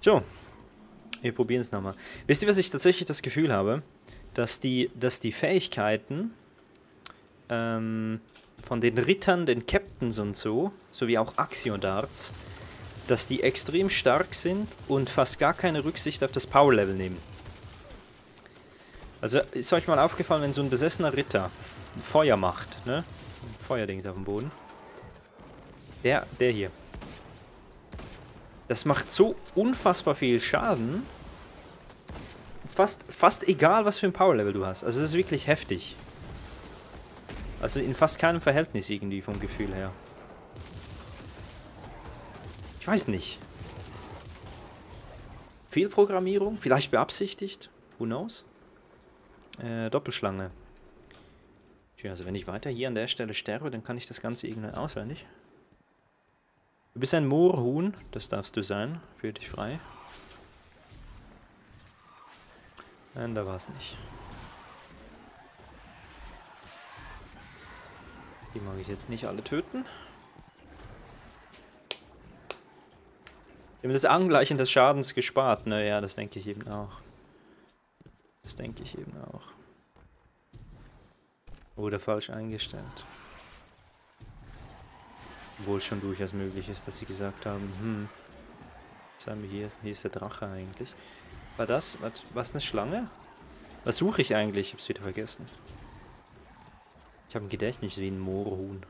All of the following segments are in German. So, wir probieren es nochmal. Wisst ihr, was ich tatsächlich das Gefühl habe? Dass die Fähigkeiten von den Rittern, den Captains und so, sowie auch Axion-Darts, dass die extrem stark sind und fast gar keine Rücksicht auf das Power-Level nehmen. Also ist euch mal aufgefallen, wenn so ein besessener Ritter Feuer macht, ne? Feuerdings auf dem Boden. Der hier. Das macht so unfassbar viel Schaden. Fast egal, was für ein Power-Level du hast. Also es ist wirklich heftig. Also in fast keinem Verhältnis irgendwie vom Gefühl her. Ich weiß nicht. Fehlprogrammierung? Vielleicht beabsichtigt? Who knows? Doppelschlange. Tja, also wenn ich weiter hier an der Stelle sterbe, dann kann ich das Ganze irgendwann auswendig. Du bist ein Moorhuhn, das darfst du sein. Fühl dich frei. Nein, da war es nicht. Die mag ich jetzt nicht alle töten. Wir haben das Angleichen des Schadens gespart. Naja, das denke ich eben auch. Das denke ich eben auch. Oder falsch eingestellt. Obwohl schon durchaus möglich ist, dass sie gesagt haben, was haben wir hier? Hier ist der Drache eigentlich. War das? Was eine Schlange? Was suche ich eigentlich? Ich hab's wieder vergessen. Ich habe ein Gedächtnis wie ein Moorhuhn.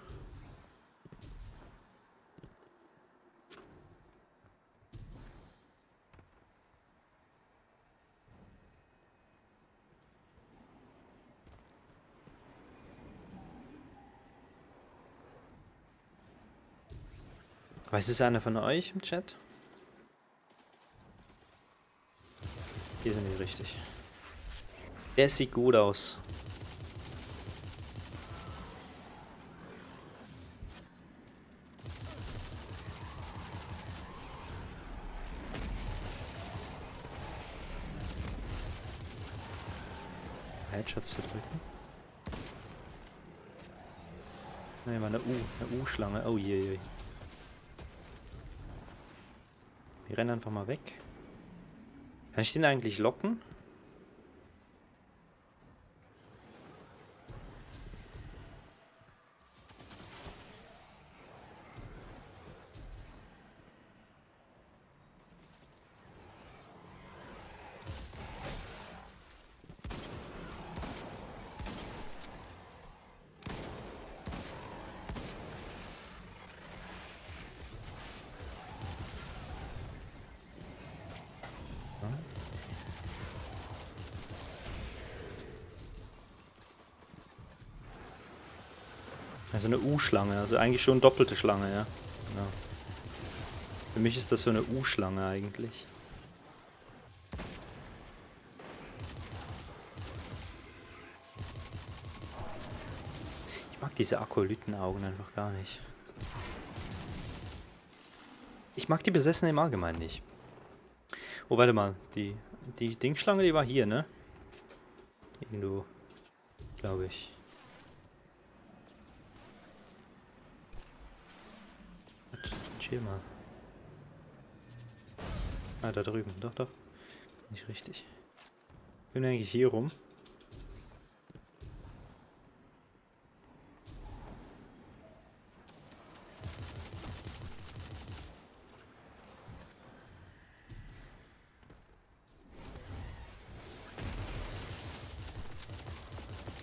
Weiß es einer von euch im Chat? Hier sind wir richtig. Der sieht gut aus. Headshots zu drücken. Ne, war eine U-Schlange. Oh je. Wir rennen einfach mal weg. Kann ich den eigentlich locken? Also eine U-Schlange, also eigentlich schon doppelte Schlange, ja. Genau. Für mich ist das so eine U-Schlange eigentlich. Ich mag diese Akolytenaugen einfach gar nicht. Ich mag die Besessenen im Allgemeinen nicht. Oh, warte mal, die Dingschlange, die war hier, ne? Irgendwo, glaube ich. Chill mal. Ah, da drüben. Doch. Nicht richtig. Ich bin eigentlich hier rum.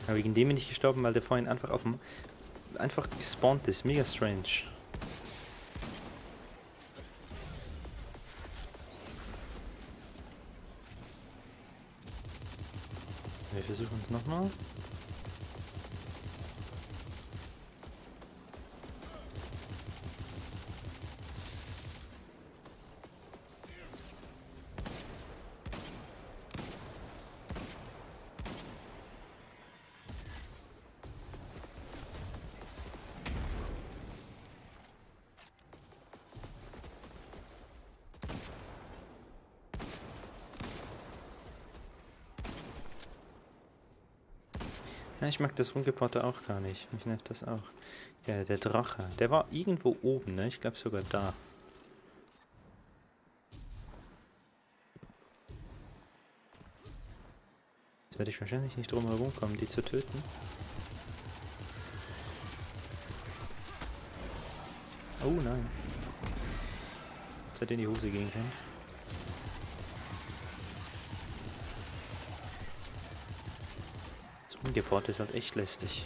Aber wegen dem bin ich gestorben, weil der vorhin einfach einfach gespawnt ist. Mega strange. Versuchen es nochmal. Ich mag das Rumgepotte auch gar nicht. Mich nervt das auch. Ja, der Drache. Der war irgendwo oben, ne? Ich glaube sogar da. Jetzt werde ich wahrscheinlich nicht drum herum kommen, die zu töten. Oh nein. Das hätte in die Hose gehen können. Das Umgeport ist halt echt lästig.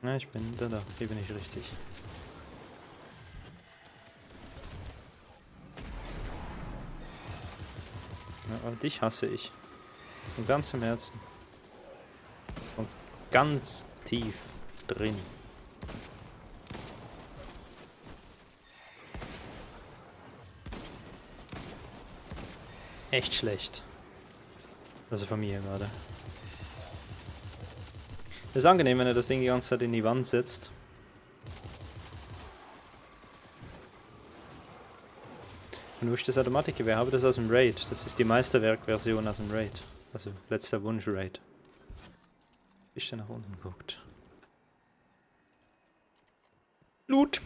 Na, ich bin da, hier bin ich richtig. Na, aber dich hasse ich. Von ganzem Herzen. Von ganz tief drin. Echt schlecht. Also von mir gerade. Ist angenehm, wenn er das Ding die ganze Zeit in die Wand setzt. Und wo ich das Automatikgewehr habe, das aus dem Raid. Das ist die Meisterwerk-Version aus dem Raid. Also, letzter Wunsch-Raid. Ich der nach unten guckt. Loot!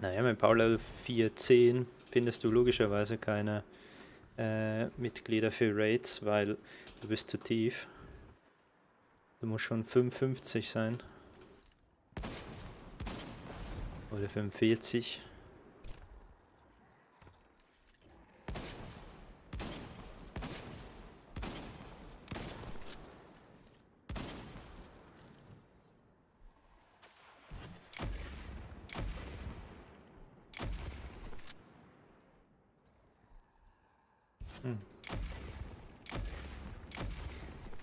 Naja, mit Powerlevel 410 findest du logischerweise keine Mitglieder für Raids, weil du bist zu tief. Du musst schon 55 sein. Oder 45.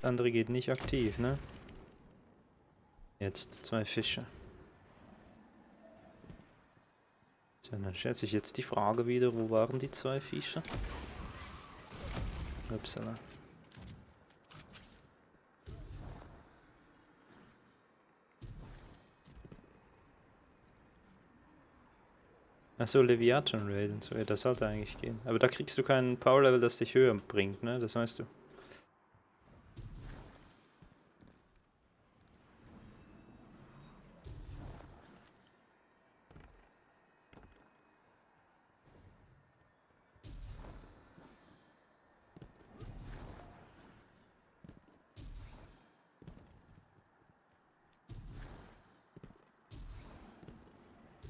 Andere geht nicht aktiv, ne? Jetzt zwei Fische. Tja, dann stellt sich jetzt die Frage wieder, wo waren die zwei Fische? Upsala. Achso, Leviathan Raid und so, ja, das sollte eigentlich gehen. Aber da kriegst du keinen Power-Level, das dich höher bringt, ne? Das weißt du.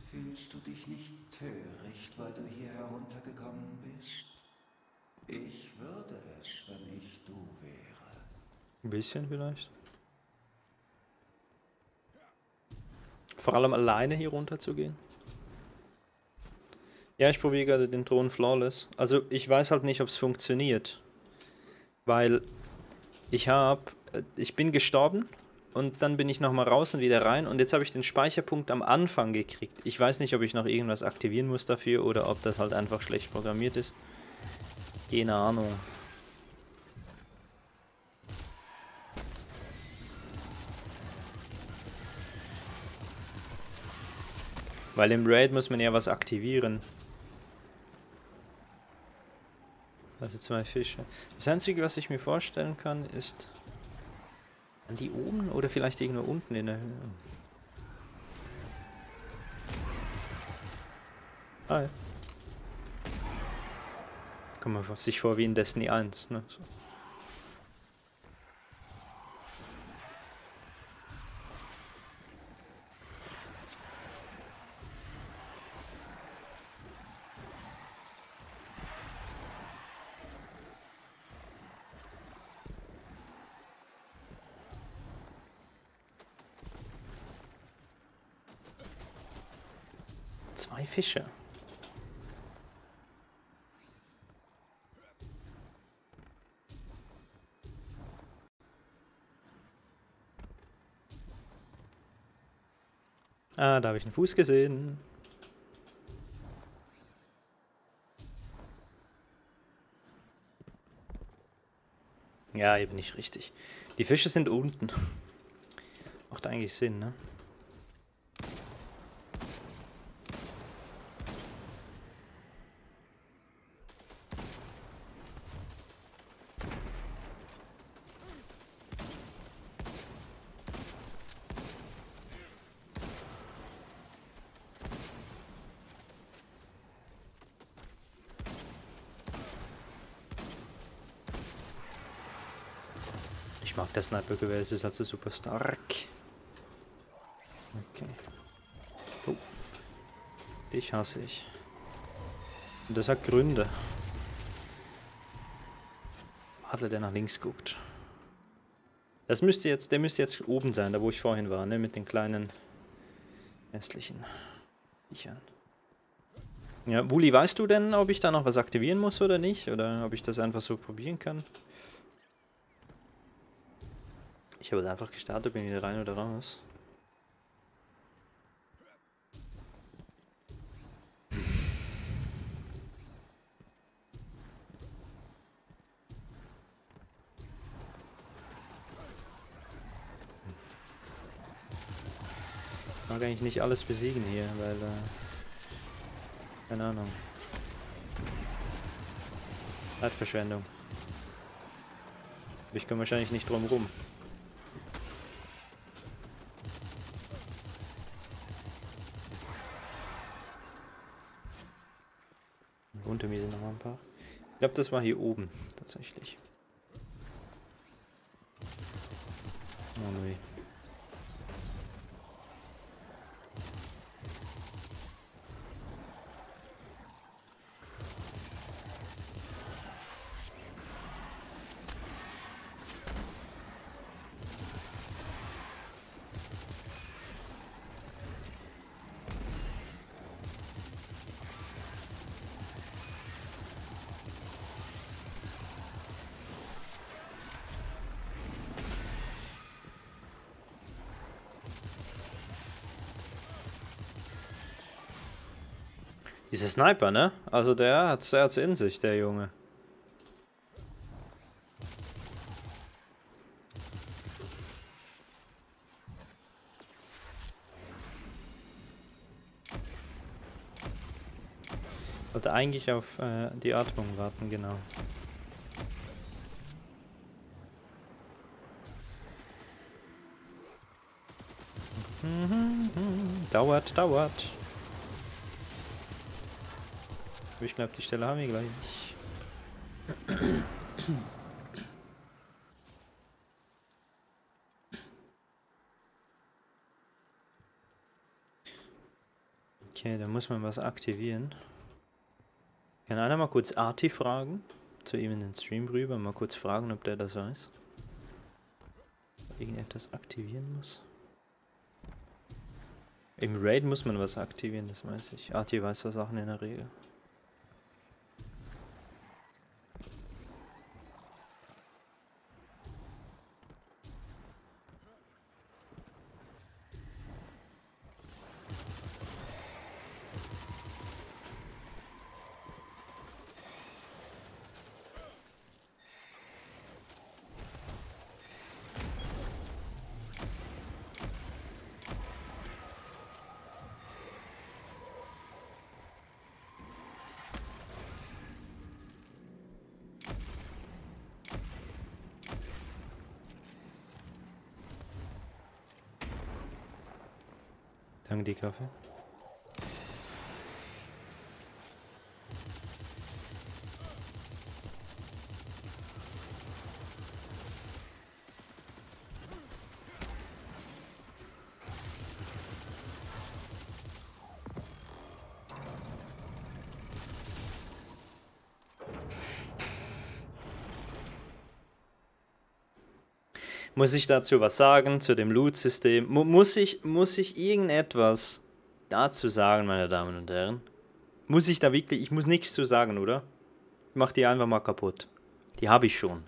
Fühlst du dich nicht töricht, weil du hier heruntergekommen bist? Ich würde es, wenn ich du wäre. Ein bisschen vielleicht. Vor allem alleine hier runter zu gehen. Ja, ich probiere gerade den Thron flawless. Also ich weiß halt nicht, ob es funktioniert. Weil ich bin gestorben. Und dann bin ich nochmal raus und wieder rein. Und jetzt habe ich den Speicherpunkt am Anfang gekriegt. Ich weiß nicht, ob ich noch irgendwas aktivieren muss dafür oder ob das halt einfach schlecht programmiert ist. Keine Ahnung. Weil im Raid muss man ja was aktivieren. Also zwei Fische. Das Einzige, was ich mir vorstellen kann, ist... Die oben oder vielleicht irgendwo unten in der Höhe. Ah, ja. Kommt man sich vor wie in Destiny 1, ne? So. Zwei Fische. Ah, da habe ich einen Fuß gesehen. Ja, eben nicht richtig. Die Fische sind unten. Macht eigentlich Sinn, ne? Ich mag das Snipergewehr, es ist also super stark. Okay. Oh. Dich hasse ich. Und das hat Gründe. Adler, der nach links guckt. Das müsste jetzt, der müsste jetzt oben sein, da wo ich vorhin war, ne? Mit den kleinen hässlichen Viechern. Ja, Wuli, weißt du denn, ob ich da noch was aktivieren muss oder nicht? Oder ob ich das einfach so probieren kann? Ich habe einfach gestartet, bin wieder rein oder raus. Ich mag eigentlich nicht alles besiegen hier, weil... keine Ahnung. Zeitverschwendung. Ich komme wahrscheinlich nicht drum rum. Unter mir sind noch ein paar. Ich glaube, das war hier oben tatsächlich. Oh nee. Dieser Sniper, ne? Also der hat es in sich, der Junge. Ich wollte eigentlich auf die Atmung warten, genau. Dauert. Ich glaube, die Stelle haben wir gleich. Okay, da muss man was aktivieren. Kann einer mal kurz Arti fragen? Zu ihm in den Stream rüber, mal kurz fragen, ob der das weiß. Irgendetwas aktivieren muss. Im Raid muss man was aktivieren, das weiß ich. Arti weiß so Sachen in der Regel. Danke, die Kaffee. Muss ich dazu was sagen, zu dem Loot-System? Muss ich irgendetwas dazu sagen, meine Damen und Herren? Muss ich da wirklich... Ich muss nichts zu sagen, oder? Ich mach die einfach mal kaputt. Die habe ich schon.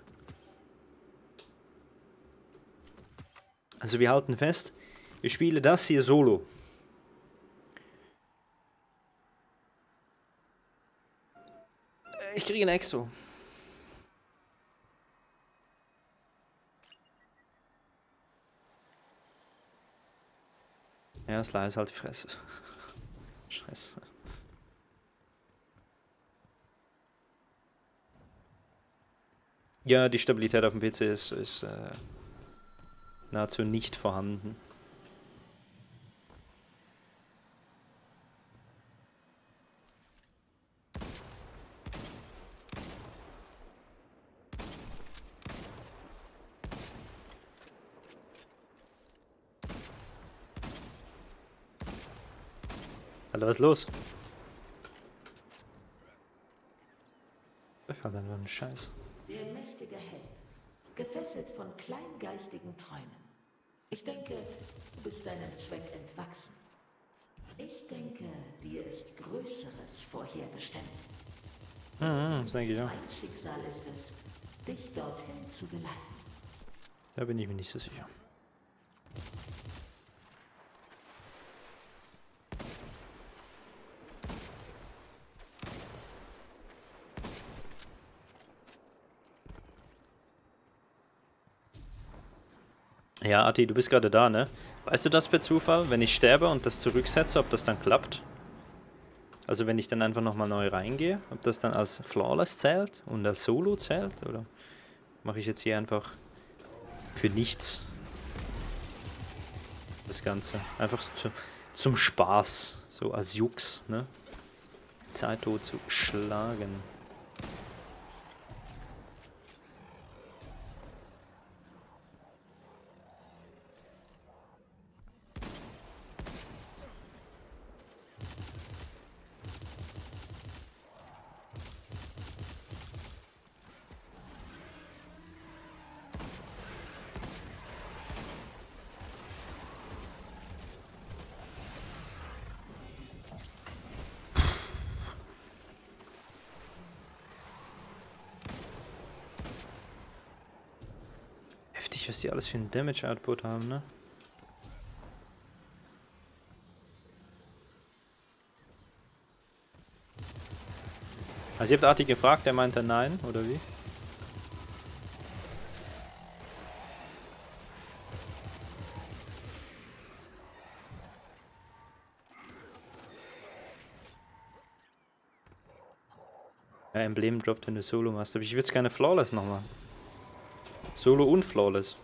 Also wir halten fest, ich spiele das hier solo. Ich kriege ein Exo. Ja, Sly ist halt die Fresse. Scheiße. Ja, die Stabilität auf dem PC ist nahezu nicht vorhanden. Alter, was ist los? Ich war dann nur ein Scheiß. Ihr mächtiger Held, gefesselt von kleingeistigen Träumen. Ich denke, du bist deinem Zweck entwachsen. Ich denke, dir ist Größeres vorherbestimmt. Das denke ich auch. Mein Schicksal ist es, dich dorthin zu geleiten. Da bin ich mir nicht so sicher. Ja, Ati, du bist gerade da, ne? Weißt du das per Zufall, wenn ich sterbe und das zurücksetze, ob das dann klappt? Also wenn ich dann einfach nochmal neu reingehe, ob das dann als Flawless zählt und als Solo zählt? Oder mache ich jetzt hier einfach für nichts das Ganze? Einfach so zum Spaß, so als Jux, ne? Zeit tot zu schlagen. Was die alles für einen Damage-Output haben, ne? Also ihr habt Arti gefragt, der meinte nein, oder wie? Ja, Emblem droppt, wenn du Solo machst, aber ich würde es gerne Flawless noch machen. Solo und Flawless.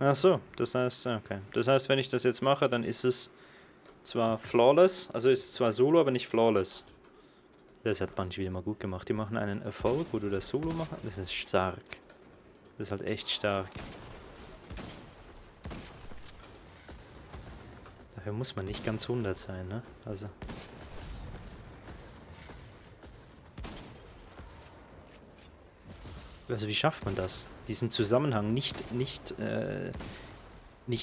Ach so, das heißt, okay. Das heißt, wenn ich das jetzt mache, dann ist es zwar flawless, also ist es zwar Solo, aber nicht flawless. Das hat Bungie wieder mal gut gemacht. Die machen einen Erfolg, wo du das Solo machst. Das ist stark. Das ist halt echt stark. Dafür muss man nicht ganz 100 sein, ne? Also... Also wie schafft man das? Diesen Zusammenhang nicht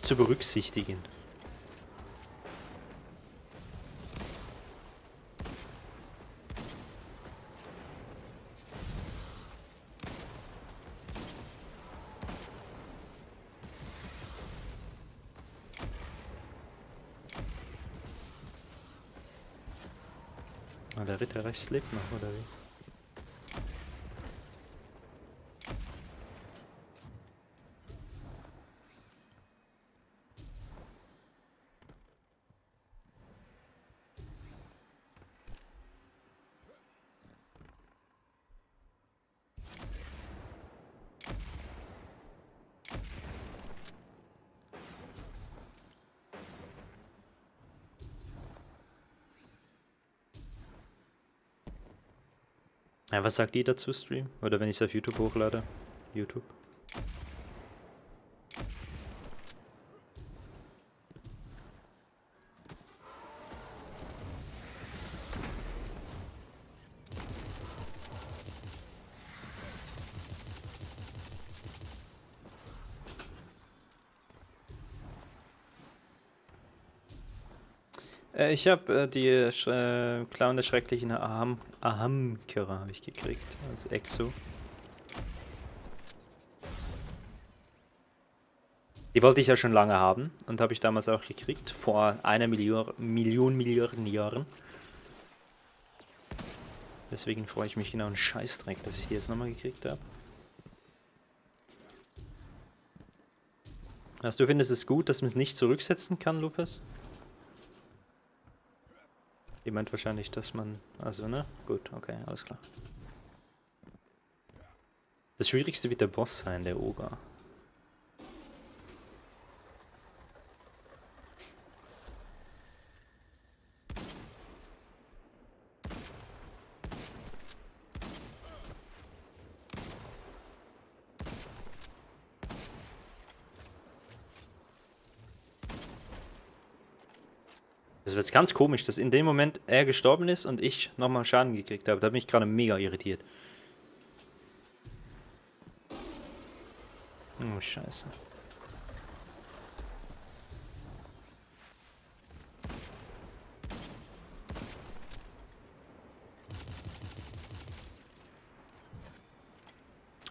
zu berücksichtigen. Ah, der Ritter rechts lebt noch, oder wie? Ja, was sagt ihr dazu, Stream? Oder wenn ich es auf YouTube hochlade? YouTube. Ich habe die Clown der schrecklichen Ahamkera habe ich gekriegt, also Exo. Die wollte ich ja schon lange haben und habe ich damals auch gekriegt, vor einer Million Jahren. Deswegen freue ich mich genau einen Scheißdreck, dass ich die jetzt nochmal gekriegt habe. Also du findest es gut, dass man es nicht zurücksetzen kann, Lukas? Ihr meint wahrscheinlich, dass man... Also, ne? Gut, okay, alles klar. Das Schwierigste wird der Boss sein, der Oger. Das ist ganz komisch, dass in dem Moment er gestorben ist und ich nochmal Schaden gekriegt habe. Da hat mich gerade mega irritiert. Oh, scheiße.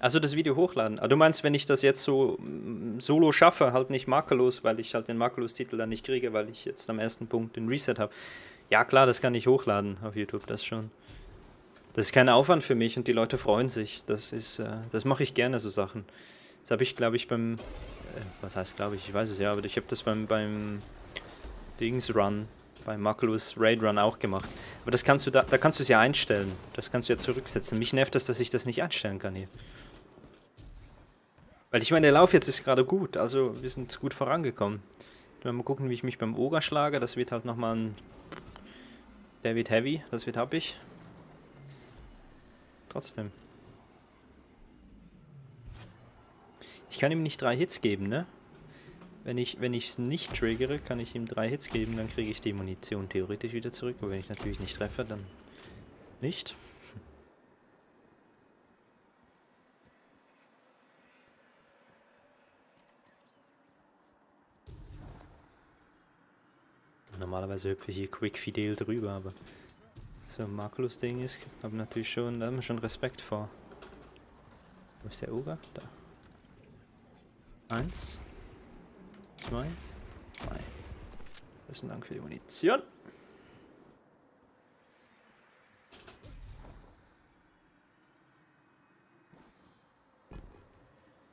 Also das Video hochladen. Aber du meinst, wenn ich das jetzt so solo schaffe, halt nicht makellos, weil ich halt den Makellos-Titel dann nicht kriege, weil ich jetzt am ersten Punkt den Reset habe. Ja klar, das kann ich hochladen auf YouTube, das schon. Das ist kein Aufwand für mich und die Leute freuen sich. Das ist, das mache ich gerne, so Sachen. Das habe ich, glaube ich, beim... was heißt, glaube ich? Ich weiß es ja, aber ich habe das beim Dings-Run, beim Makellos Raid Run auch gemacht. Aber das kannst du da kannst du es ja einstellen. Das kannst du ja zurücksetzen. Mich nervt das, dass ich das nicht einstellen kann hier. Weil ich meine, der Lauf jetzt ist gerade gut, also wir sind gut vorangekommen. Mal gucken, wie ich mich beim Oger schlage, das wird halt nochmal ein... Der wird heavy, das wird happig. Trotzdem. Ich kann ihm nicht 3 Hits geben, ne? Wenn ich es nicht triggere, kann ich ihm 3 Hits geben, dann kriege ich die Munition theoretisch wieder zurück. Aber wenn ich natürlich nicht treffe, dann nicht. Normalerweise hüpfe ich hier quick fidel drüber, aber so ein Makellos-Ding ist, habe natürlich schon, da haben wir schon Respekt vor. Wo ist der Oger? Da. 1, 2, 3. Besten Dank für die Munition.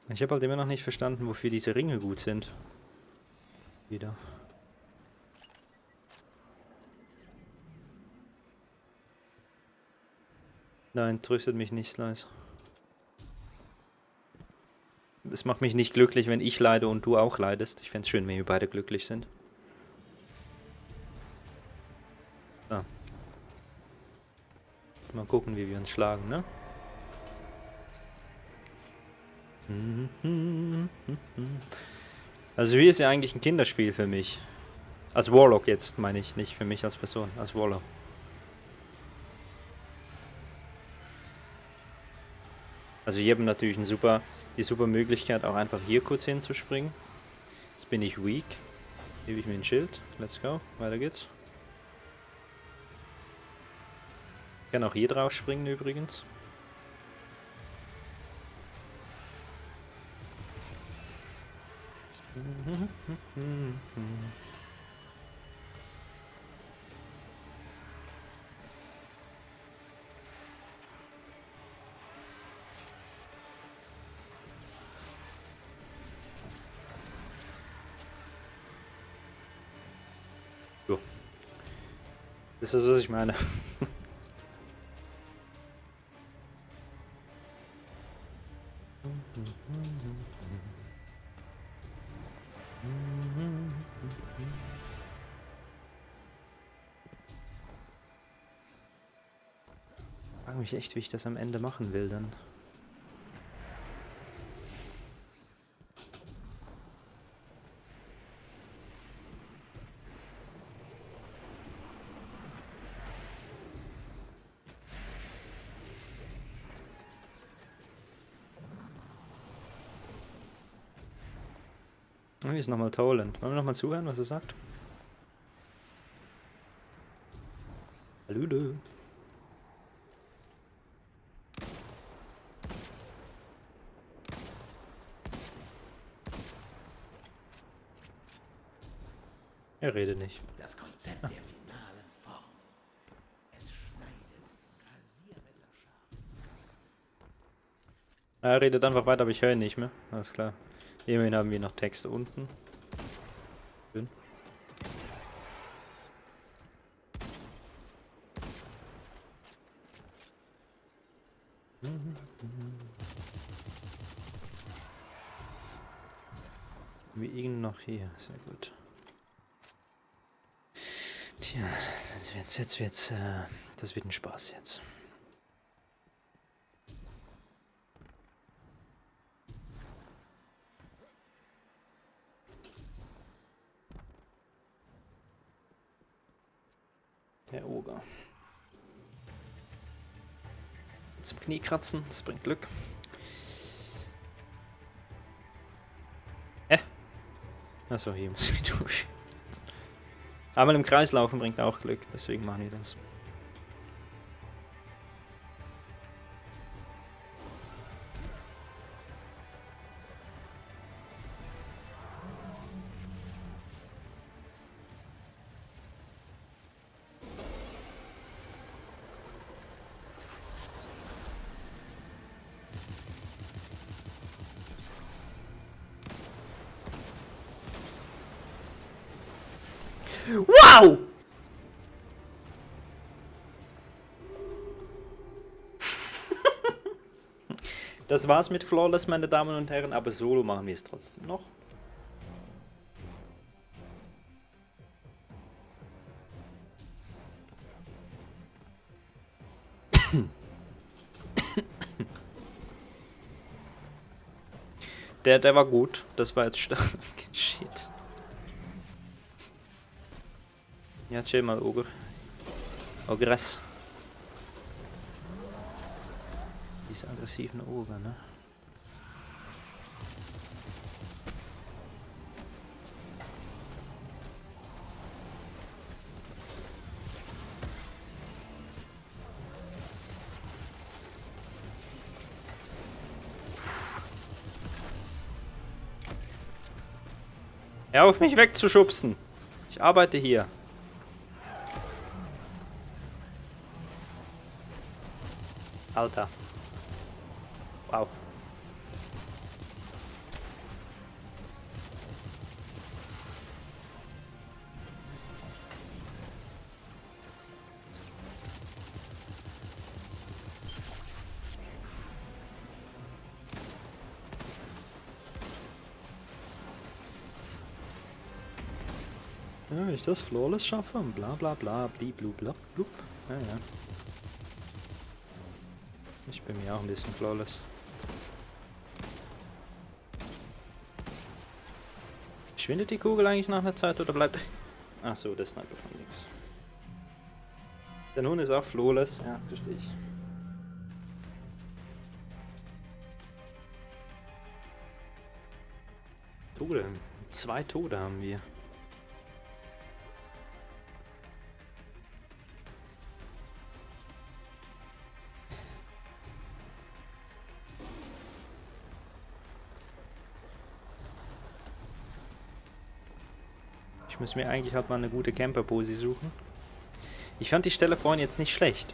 Ich habe halt immer noch nicht verstanden, wofür diese Ringe gut sind. Wieder. Nein, tröstet mich nicht, Slice. Es macht mich nicht glücklich, wenn ich leide und du auch leidest. Ich fände es schön, wenn wir beide glücklich sind. Ah. Mal gucken, wie wir uns schlagen, ne? Also hier ist ja eigentlich ein Kinderspiel für mich. Als Warlock jetzt, meine ich. Nicht für mich als Person, als Warlock. Also hier haben wir natürlich die super Möglichkeit, auch einfach hier kurz hinzuspringen. Jetzt bin ich weak. Hebe ich mir ein Schild. Let's go. Weiter geht's. Ich kann auch hier drauf springen übrigens. Das ist, was ich meine. Ich frage mich echt, wie ich das am Ende machen will dann. Nochmal Toland. Wollen wir nochmal zuhören, was er sagt? Hallöle. Er redet nicht. Das Konzept der finalen Form. Es schneidet rasiermesserscharf. Er redet einfach weiter, aber ich höre ihn nicht mehr. Alles klar. Immerhin haben wir noch Text unten. Schön. Wir liegen noch hier. Sehr gut. Tja, das wird ein Spaß jetzt. Der Oger. Zum Knie kratzen, das bringt Glück. Achso, hier muss ich durch. Aber im Kreis laufen bringt auch Glück, deswegen machen die das. Wow! Das war's mit Flawless, meine Damen und Herren, aber solo machen wir es trotzdem noch. Der war gut, das war jetzt stark. Shit. Ja, chill mal, Oger. Ogres. Diese aggressiven Oger, ne? Hör auf, mich wegzuschubsen. Ich arbeite hier. Alter. Wow. Ja, wenn ich das flawless schaffe, bla bla bla, blub, blub. Ja, ja. Ich bin mir auch ein bisschen flawless. Schwindet die Kugel eigentlich nach einer Zeit oder bleibt... Achso, das Sniper von links. Der Hund ist auch flawless. Ja, verstehe ich. Tode. 2 Tode haben wir. Müssen wir eigentlich halt mal eine gute Camper-Posi suchen. Ich fand die Stelle vorhin jetzt nicht schlecht.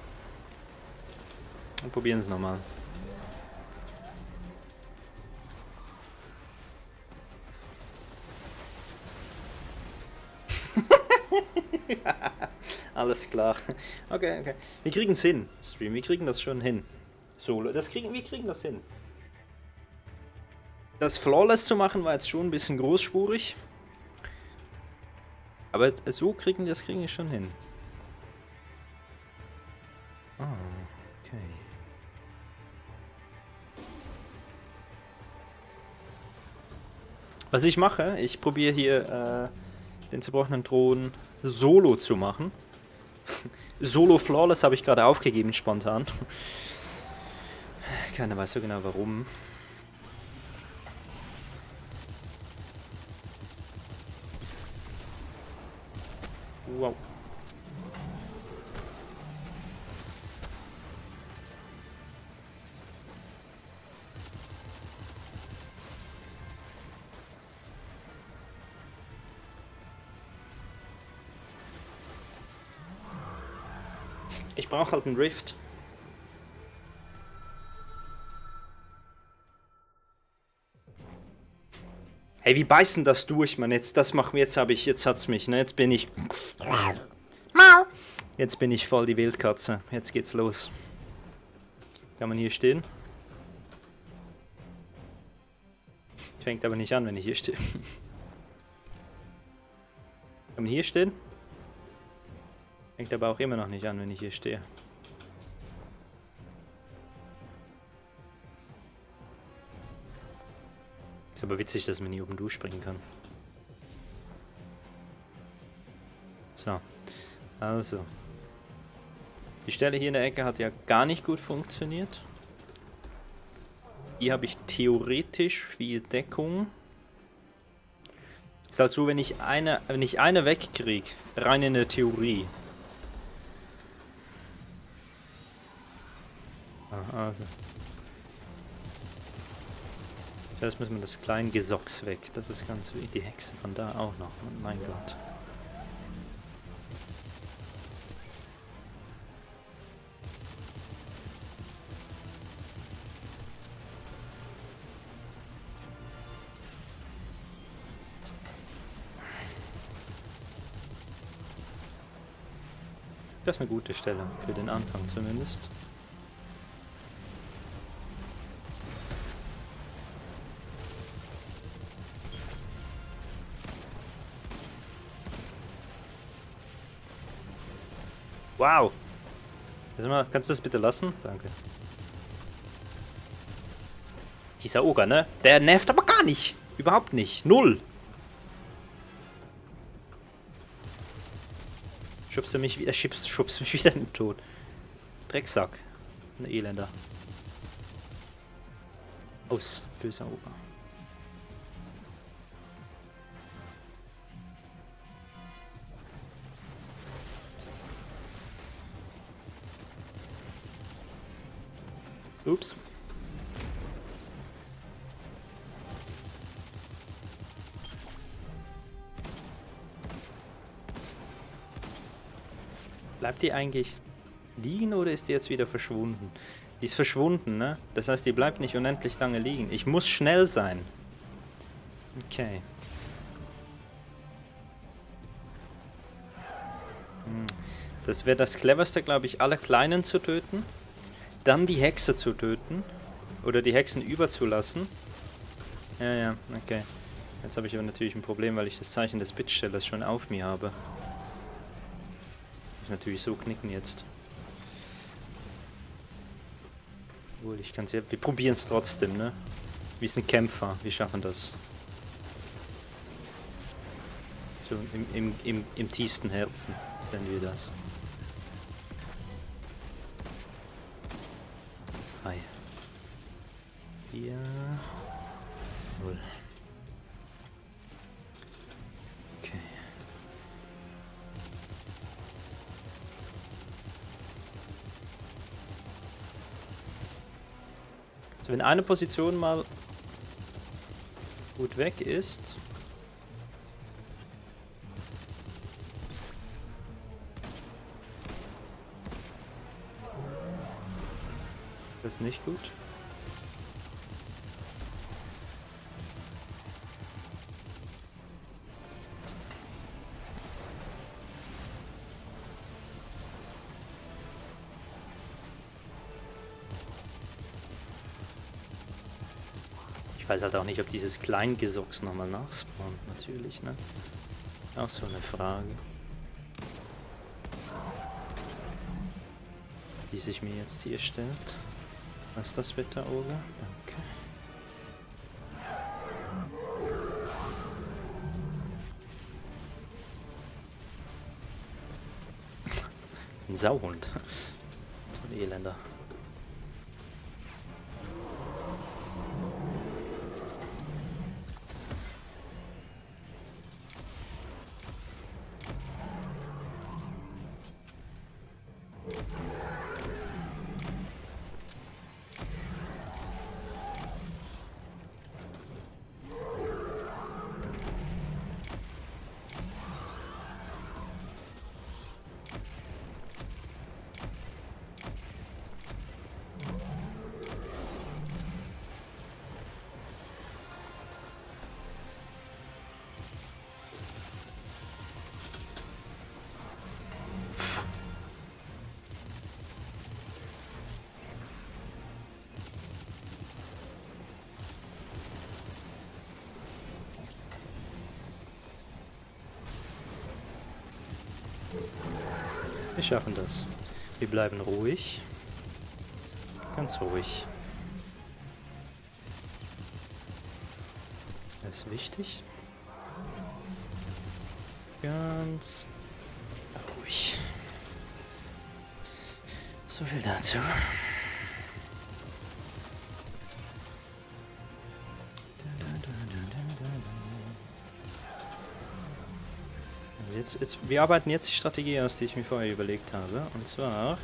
Und probieren es nochmal. Alles klar. Okay, okay. Wir kriegen es hin, Stream. Wir kriegen das schon hin. Solo. Wir kriegen das hin. Das Flawless zu machen war jetzt schon ein bisschen großspurig. Aber so kriegen wir das schon hin. Ah, okay. Was ich mache, ich probiere hier den zerbrochenen Thron solo zu machen. Solo Flawless habe ich gerade aufgegeben, spontan. Keiner weiß so genau warum. Wow. Ich brauche halt einen Rift. Hey, wie beißen das durch, Mann? Jetzt, das macht mir, jetzt hat's mich, ne? Jetzt bin ich... Jetzt bin ich voll die Wildkatze. Jetzt geht's los. Kann man hier stehen? Fängt aber nicht an, wenn ich hier stehe. Kann man hier stehen? Fängt aber auch immer noch nicht an, wenn ich hier stehe. Ist aber witzig, dass man hier oben durchspringen kann. So. Also. Die Stelle hier in der Ecke hat ja gar nicht gut funktioniert. Hier habe ich theoretisch viel Deckung. Ist halt so, wenn ich eine wegkriege, rein in der Theorie. Ah, also. Zuerst müssen wir das kleine Gesocks weg. Das ist ganz wichtig. Die Hexe von da auch noch. Mein Gott. Das ist eine gute Stelle, für den Anfang zumindest. Wow! Kannst du das bitte lassen? Danke. Dieser Oger, ne? Der nervt aber gar nicht! Überhaupt nicht! Null! Schubst mich wieder in den Tod. Drecksack. Ein Elender. Aus. Böser Opa. Ups. Bleibt die eigentlich liegen oder ist die jetzt wieder verschwunden? Die ist verschwunden, ne? Das heißt, die bleibt nicht unendlich lange liegen. Ich muss schnell sein. Okay. Das wäre das Cleverste, glaube ich, alle Kleinen zu töten. Dann die Hexe zu töten. Oder die Hexen überzulassen. Ja, ja, okay. Jetzt habe ich aber natürlich ein Problem, weil ich das Zeichen des Bittstellers schon auf mir habe. Natürlich so knicken jetzt. Obwohl, ich kann es ja... Wir probieren es trotzdem, ne? Wir sind Kämpfer, wir schaffen das. So, im tiefsten Herzen sehen wir das. Hi. Ja. Null. Wenn eine Position mal gut weg ist, das ist nicht gut. Ich weiß halt auch nicht, ob dieses Kleingesocks nochmal nachspawnt, natürlich, ne? Auch so eine Frage. Die sich mir jetzt hier stellt. Was ist das bitte, Oger? Danke. Ein Sauhund. So ein Elender. Wir schaffen das. Wir bleiben ruhig. Ganz ruhig. Das ist wichtig. Ganz ruhig. So viel dazu. Also wir arbeiten jetzt die Strategie aus, die ich mir vorher überlegt habe. Und zwar...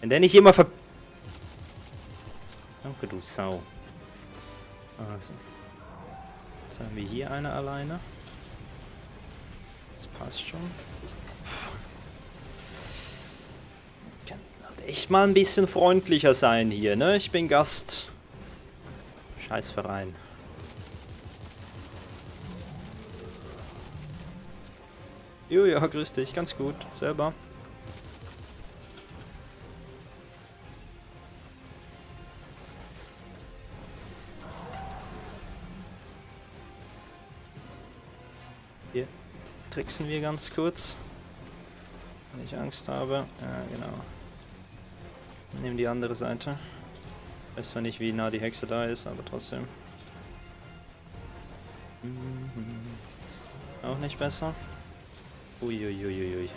Wenn der nicht immer ver... Danke, du Sau. Also... Jetzt haben wir hier eine alleine. Das passt schon. Ich kann halt echt mal ein bisschen freundlicher sein hier, ne? Ich bin Gast. Scheißverein. Jo, ja, grüß dich. Ganz gut. Selber. Tricksen wir ganz kurz, wenn ich Angst habe. Ja, genau. Wir nehmen die andere Seite. Ich weiß zwar nicht, wie nah die Hexe da ist, aber trotzdem. Auch nicht besser. Uiuiuiui.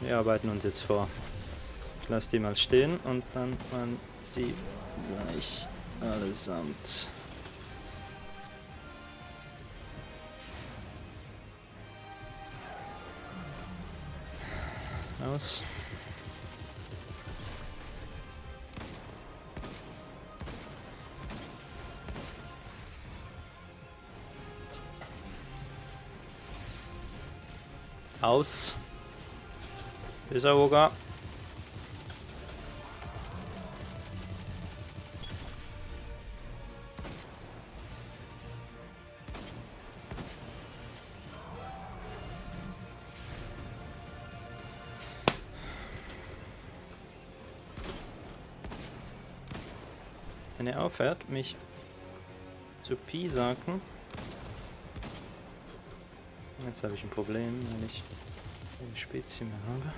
Wir arbeiten uns jetzt vor. Ich lasse die mal stehen und dann an sie gleich allesamt. Aus. Aus. Ist er Oger. Wenn er aufhört, mich zu piesacken. Jetzt habe ich ein Problem, wenn ich eine Spezie mehr habe.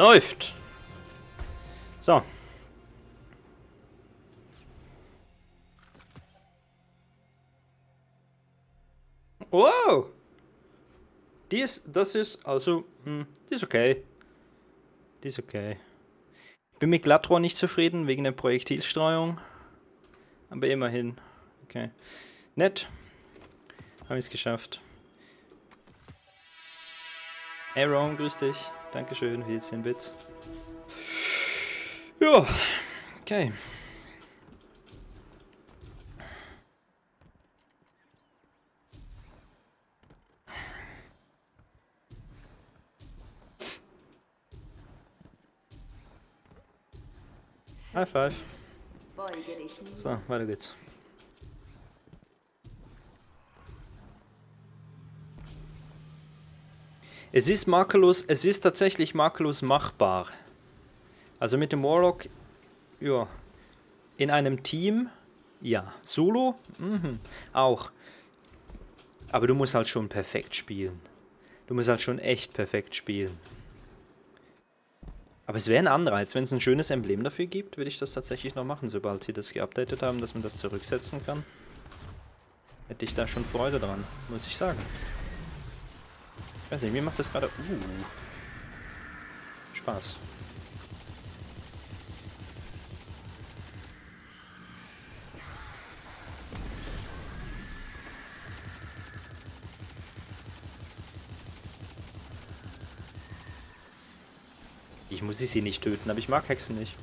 Läuft! So. Wow! Die ist okay. Die ist okay. Ich bin mit Glattrohr nicht zufrieden, wegen der Projektilstreuung. Aber immerhin. Okay. Nett. Hab ich's geschafft. Hey Ron, grüß dich. Dankeschön für die 10 Bits. Ja, okay. High Five. So, weiter geht's. Es ist makellos, es ist tatsächlich makellos machbar. Also mit dem Warlock, ja. In einem Team, ja. Solo, auch. Aber du musst halt schon perfekt spielen. Du musst halt schon echt perfekt spielen. Aber es wäre ein Anreiz, wenn es ein schönes Emblem dafür gibt, würde ich das tatsächlich noch machen, sobald sie das geupdatet haben, dass man das zurücksetzen kann. Hätte ich da schon Freude dran, muss ich sagen. Ich weiß nicht, mir macht das gerade Spaß. Ich muss sie nicht töten, aber ich mag Hexen nicht.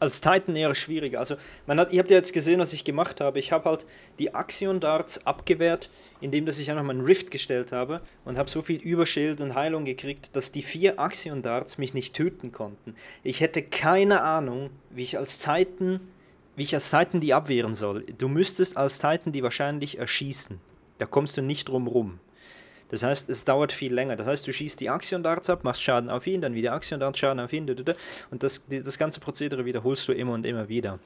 Als Titan eher schwieriger. Also, ihr habt ja jetzt gesehen, was ich gemacht habe. Ich habe halt die Axion-Darts abgewehrt, indem dass ich einfach mal einen Rift gestellt habe und habe so viel Überschild und Heilung gekriegt, dass die 4 Axion-Darts mich nicht töten konnten. Ich hätte keine Ahnung, wie ich als Titan die abwehren soll. Du müsstest als Titan die wahrscheinlich erschießen. Da kommst du nicht drum rum. Das heißt, es dauert viel länger. Das heißt, du schießt die Axion-Darts ab, machst Schaden auf ihn, dann wieder Axion-Darts, Schaden auf ihn, und das ganze Prozedere wiederholst du immer und immer wieder.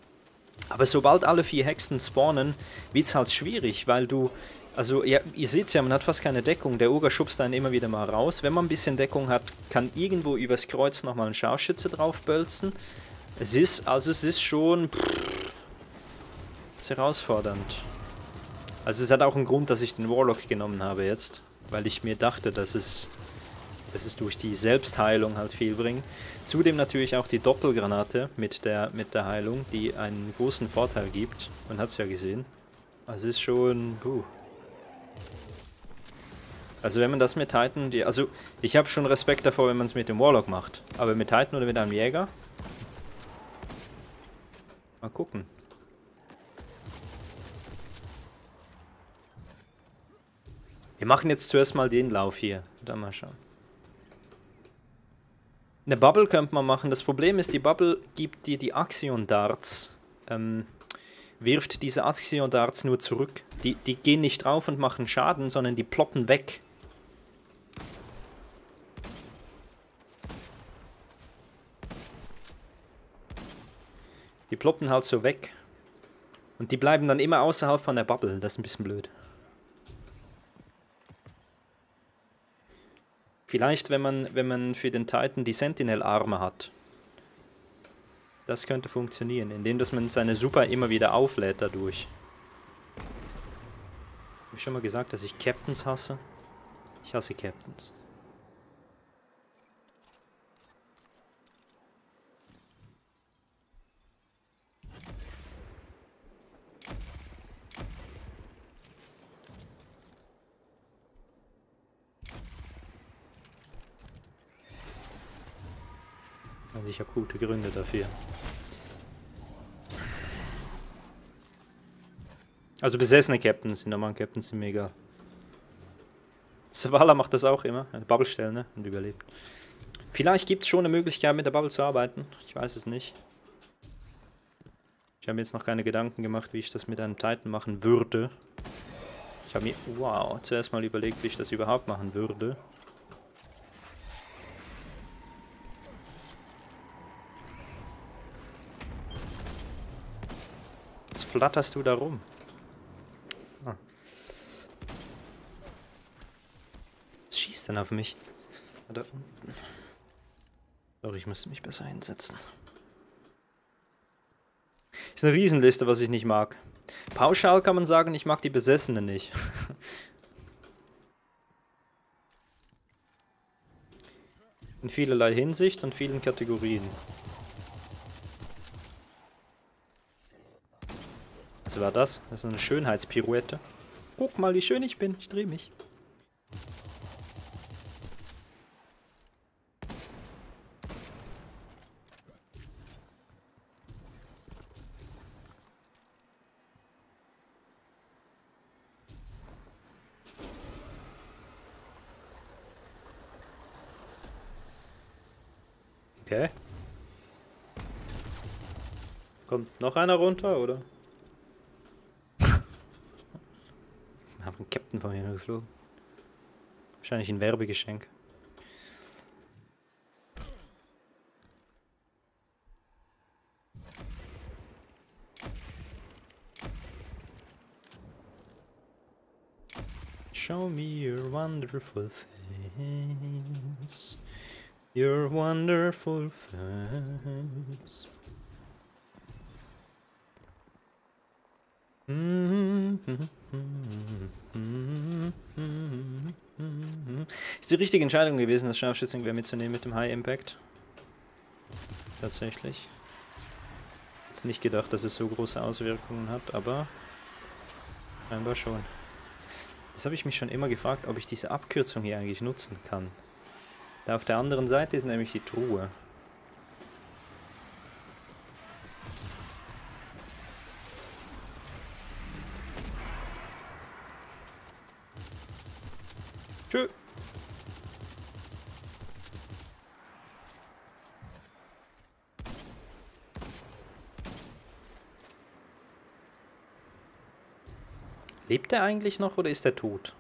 Aber sobald alle 4 Hexen spawnen, wird es halt schwierig, weil du... Also, ja, ihr seht ja, man hat fast keine Deckung. Der Oger schubst einen immer wieder mal raus. Wenn man ein bisschen Deckung hat, kann irgendwo übers Kreuz nochmal ein Scharfschütze draufbölzen. Es ist schon... herausfordernd. Also es hat auch einen Grund, dass ich den Warlock genommen habe jetzt, weil ich mir dachte, dass es durch die Selbstheilung halt viel bringt. Zudem natürlich auch die Doppelgranate mit der Heilung, die einen großen Vorteil gibt. Man hat es ja gesehen. Also es ist schon... Also wenn man das mit Titan... Also ich habe schon Respekt davor, wenn man es mit dem Warlock macht. Aber mit Titan oder mit einem Jäger? Mal gucken. Wir machen jetzt zuerst mal den Lauf hier. Dann mal schauen. Eine Bubble könnte man machen. Das Problem ist, die Bubble gibt dir die Axion-Darts. Wirft diese Axion-Darts nur zurück. Die gehen nicht drauf und machen Schaden, sondern die ploppen weg. Die ploppen halt so weg. Und die bleiben dann immer außerhalb von der Bubble. Das ist ein bisschen blöd. Vielleicht, wenn man für den Titan die Sentinel-Arme hat. Das könnte funktionieren, indem dass man seine Super immer wieder auflädt dadurch. Hab ich schon mal gesagt, dass ich Captains hasse? Ich hasse Captains. Also ich habe gute Gründe dafür. Also besessene Captains, die normalen Captains sind mega. Zavala macht das auch immer. Eine Bubble stellen, ne? Und überlebt. Vielleicht gibt es schon eine Möglichkeit, mit der Bubble zu arbeiten. Ich weiß es nicht. Ich habe mir jetzt noch keine Gedanken gemacht, wie ich das mit einem Titan machen würde. Ich habe mir, zuerst mal überlegt, wie ich das überhaupt machen würde. Flatterst du da rum? Was schießt denn auf mich? Da unten. Sorry, ich müsste mich besser hinsetzen. Ist eine Riesenliste, was ich nicht mag. Pauschal kann man sagen, ich mag die Besessenen nicht. In vielerlei Hinsicht und vielen Kategorien. Was war das? Das ist eine Schönheitspirouette. Guck mal, wie schön ich bin. Ich drehe mich. Okay. Kommt noch einer runter, oder? Ein Captain von mir geflogen. Wahrscheinlich ein Werbegeschenk. Show me your wonderful face. Your wonderful face. Ist die richtige Entscheidung gewesen, das Scharfschützengewehr mitzunehmen mit dem High Impact. Tatsächlich. Jetzt nicht gedacht, dass es so große Auswirkungen hat, aber scheinbar schon. Das habe ich mich schon immer gefragt, ob ich diese Abkürzung hier eigentlich nutzen kann. Da auf der anderen Seite ist nämlich die Truhe. Tschö. Lebt er eigentlich noch oder ist er tot?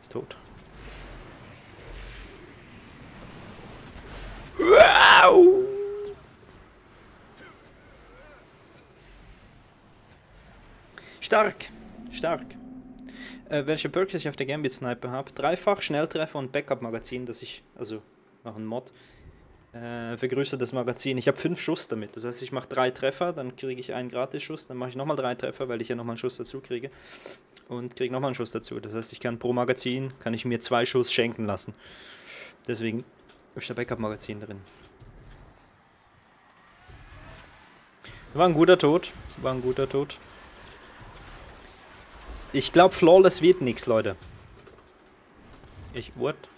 Ist tot. Wow! Stark, stark. Welche Perks ich auf der Gambit Sniper habe? Dreifach Schnelltreffer und Backup Magazin, dass ich, also noch ein Mod. Vergrößert das Magazin. Ich habe 5 Schuss damit. Das heißt, ich mache 3 Treffer, dann kriege ich einen Gratis-Schuss, dann mache ich nochmal 3 Treffer, weil ich ja nochmal einen Schuss dazu kriege. Und kriege nochmal einen Schuss dazu. Das heißt, ich kann pro Magazin, kann ich mir 2 Schuss schenken lassen. Deswegen habe ich da Backup-Magazin drin. War ein guter Tod. War ein guter Tod. Ich glaube, Flawless wird nichts, Leute. What? Ich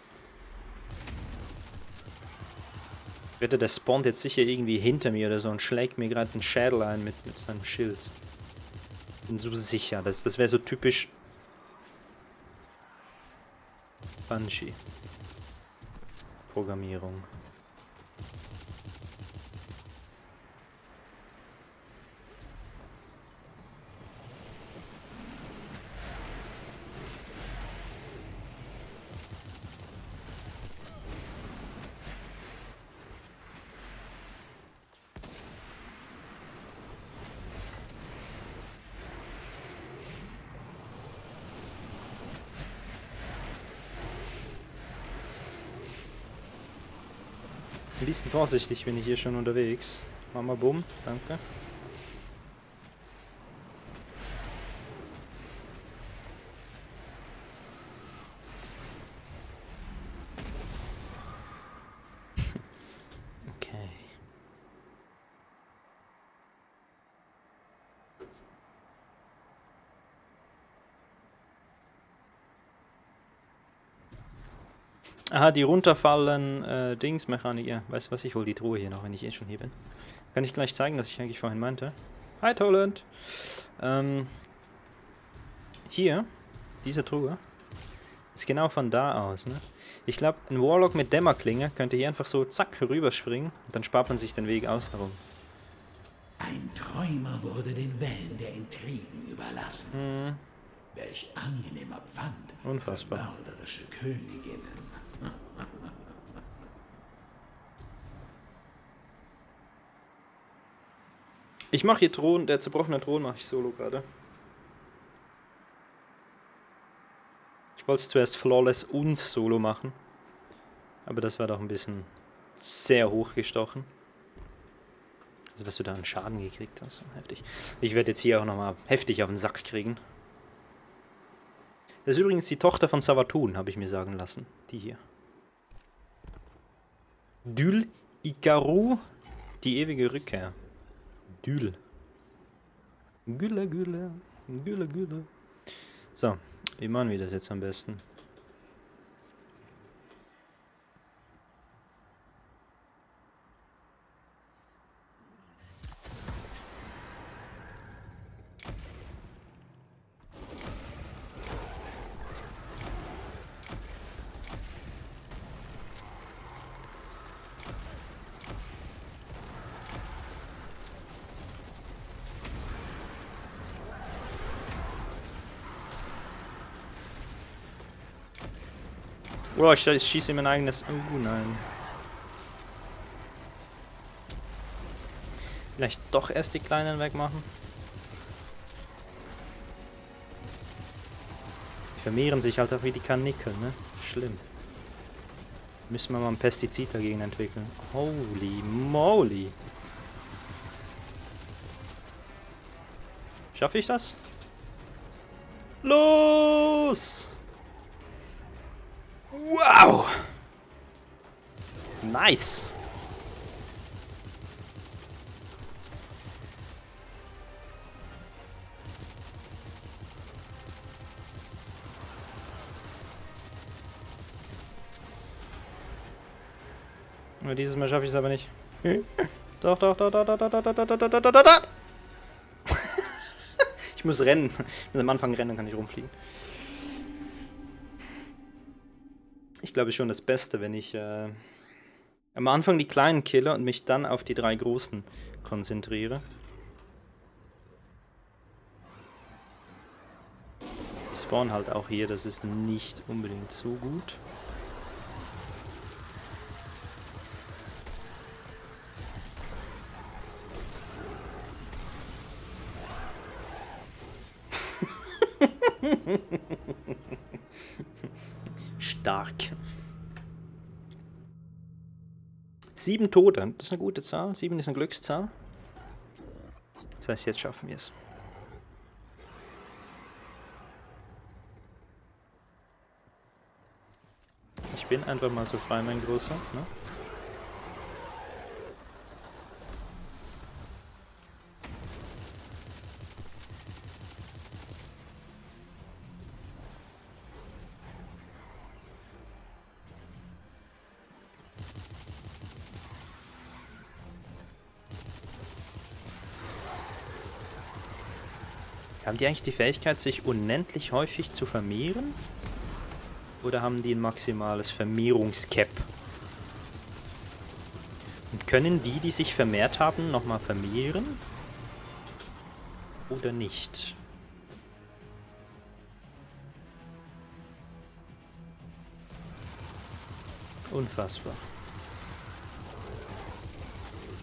wette, der spawnt jetzt sicher irgendwie hinter mir oder so und schlägt mir gerade den Schädel ein mit seinem Schild. Bin so sicher, das wäre so typisch Bungie. Programmierung. Ein bisschen vorsichtig bin ich hier schon unterwegs. Mama Bumm, danke. Okay. Aha, die runterfallen Dings-Mechanik. Ja, weißt du was, ich hole die Truhe hier noch, wenn ich eh schon hier bin. Kann ich gleich zeigen, was ich eigentlich vorhin meinte. Hi, Toland! Hier, diese Truhe, ist genau von da aus, ne? Ich glaube, ein Warlock mit Dämmerklinge könnte hier einfach so zack rüberspringen, dann spart man sich den Weg außenrum. Ein Träumer wurde den Wellen der Intrigen überlassen. Hm. Welch angenehmer Pfand. Unfassbar. Mörderische Königinnen. Ich mache hier Thron, der zerbrochene Thron mache ich solo gerade. Ich wollte es zuerst Flawless und solo machen. Aber das war doch ein bisschen sehr hochgestochen. Also was du da an Schaden gekriegt hast, heftig. Ich werde jetzt hier auch nochmal heftig auf den Sack kriegen. Das ist übrigens die Tochter von Savatun, habe ich mir sagen lassen. Die hier. Dul Incaru, die ewige Rückkehr. Dül. Gülle, Gülle. Gülle, Gülle. So, wie machen wir das jetzt am besten? Oh, ich schieße ihm ein eigenes... Oh nein. Vielleicht doch erst die Kleinen wegmachen. Die vermehren sich halt auch wie die Karnickel, ne? Schlimm. Müssen wir mal ein Pestizid dagegen entwickeln. Holy moly. Schaffe ich das? Los! Wow! Nice! Dieses Mal schaffe ich es aber nicht. Doch, doch, doch, doch, doch, doch, doch, doch, doch, doch, doch, doch. Ich muss rennen. Wenn ich am Anfang renne, dann kann ich rumfliegen. Ich glaube, schon das Beste, wenn ich am Anfang die kleinen kille und mich dann auf die drei großen konzentriere. Die spawnen halt auch hier, das ist nicht unbedingt so gut. Stark. 7 Tote, das ist eine gute Zahl. 7 ist eine Glückszahl. Das heißt, jetzt schaffen wir es. Ich bin einfach mal so frei, mein Großer. Ne? Haben die eigentlich die Fähigkeit, sich unendlich häufig zu vermehren? Oder haben die ein maximales Vermehrungscap? Und können die, die sich vermehrt haben, nochmal vermehren? Oder nicht? Unfassbar.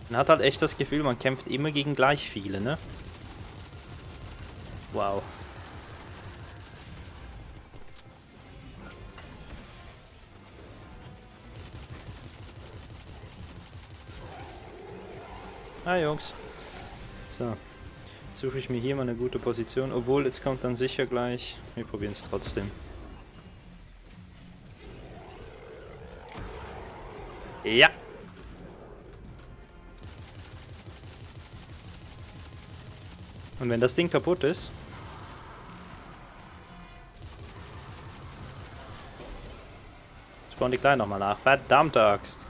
Man hat halt echt das Gefühl, man kämpft immer gegen gleich viele, ne? Wow. Ah, Jungs. So. Jetzt suche ich mir hier mal eine gute Position. Obwohl, jetzt kommt dann sicher gleich. Wir probieren es trotzdem. Ja. Und wenn das Ding kaputt ist... Spawn die Kleinen nochmal nach. Verdammte Axt!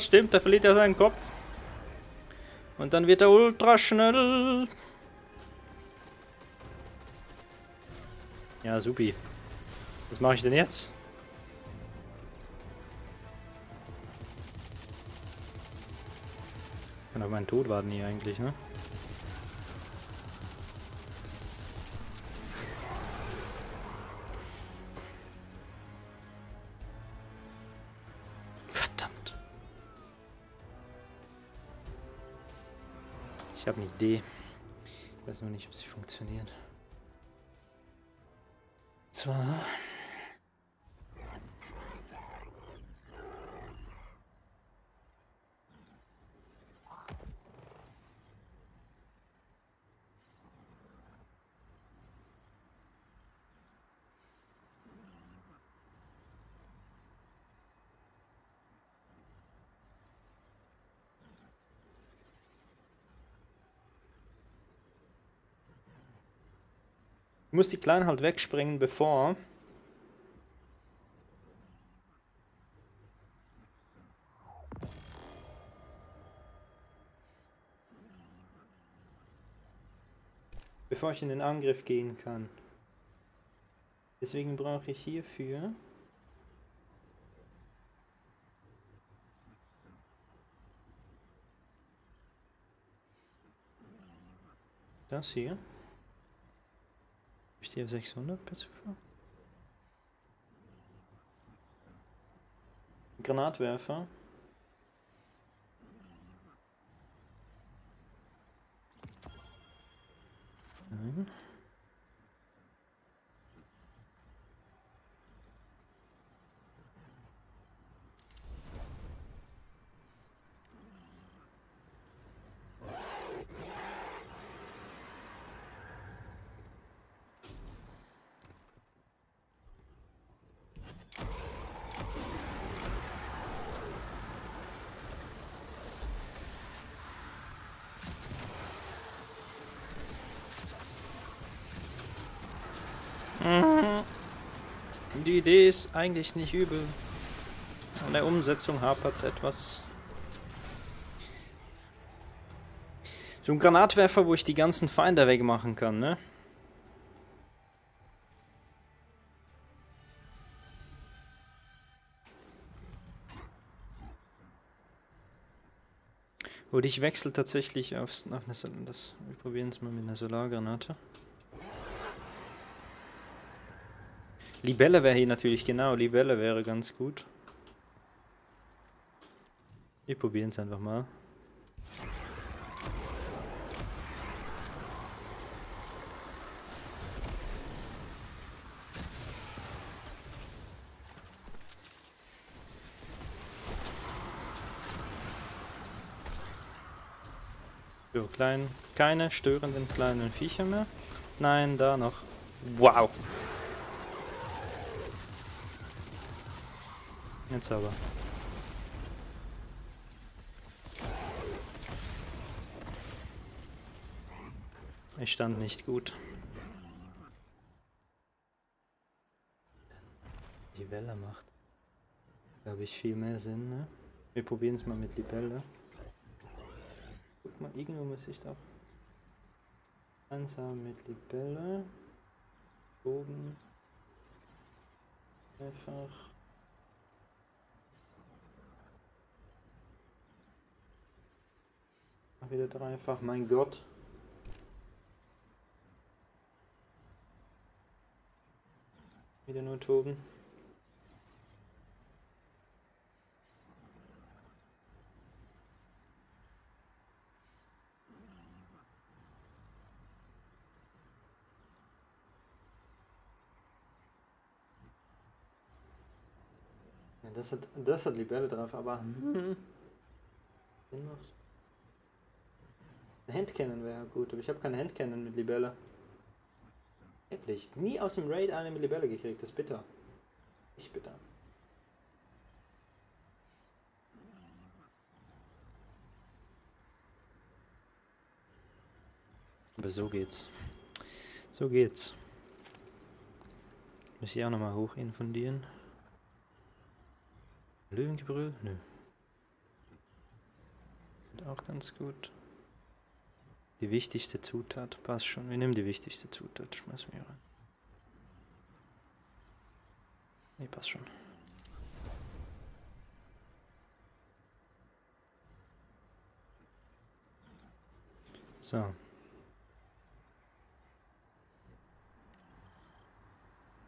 Stimmt, da verliert er seinen Kopf. Und dann wird er ultra schnell. Ja, supi. Was mache ich denn jetzt? Ich kann auf meinen Tod warten hier eigentlich, ne? Verdammt. Ich habe eine Idee. Ich weiß nur nicht, ob sie funktioniert. Und zwar... Ich muss die Kleinen halt wegspringen, bevor... bevor ich in den Angriff gehen kann. Deswegen brauche ich hierfür... das hier. Ich stehe auf 600 per Zufall. Granatwerfer. Nein. Die Idee ist eigentlich nicht übel. An der Umsetzung hapert es etwas. So ein Granatwerfer, wo ich die ganzen Feinde wegmachen kann, ne? Und ich wechsle tatsächlich aufs... Ach, das, wir probieren es mal mit einer Solargranate. Libelle wäre hier natürlich, genau, Libelle wäre ganz gut. Wir probieren es einfach mal. So, klein, keine störenden kleinen Viecher mehr. Nein, da noch. Wow! Jetzt aber. Ich stand nicht gut. Die Welle macht, glaube ich, viel mehr Sinn, ne? Wir probieren es mal mit Libelle. Guck mal, irgendwo muss ich doch eins haben mit Libelle. Bogen. Einfach. Wieder dreifach, mein Gott. Wieder nur toben. Ja, das hat Libelle drauf, aber Sinn macht. Handcannon wäre gut, aber ich habe keine Handcannon mit Libelle. Wirklich, nie aus dem Raid eine mit Libelle gekriegt, das ist bitter. Echt bitter. Aber so geht's. So geht's. Muss ich auch nochmal hochinfundieren. Löwengebrüll? Nö. auch ganz gut. Die wichtigste Zutat passt schon. Wir nehmen die wichtigste Zutat, schmeißen wir rein. Nee, passt schon. So.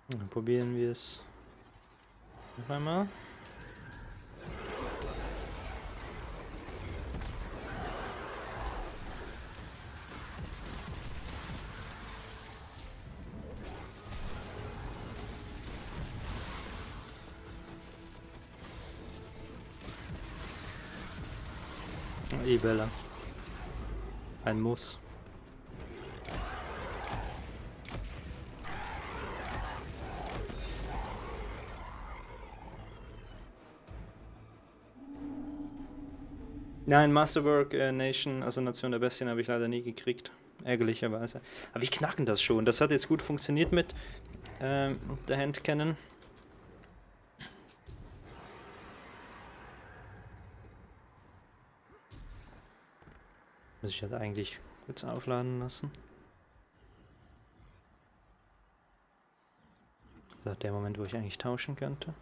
Dann probieren wir es noch einmal. Libelle. Ein Muss. Nein, Masterwork Nation, also Nation der Bestien, habe ich leider nie gekriegt. Ärgerlicherweise. Aber wir knacken das schon. Das hat jetzt gut funktioniert mit der Handcannon. Muss ich das eigentlich kurz aufladen lassen? Das ist der Moment, wo ich eigentlich tauschen könnte.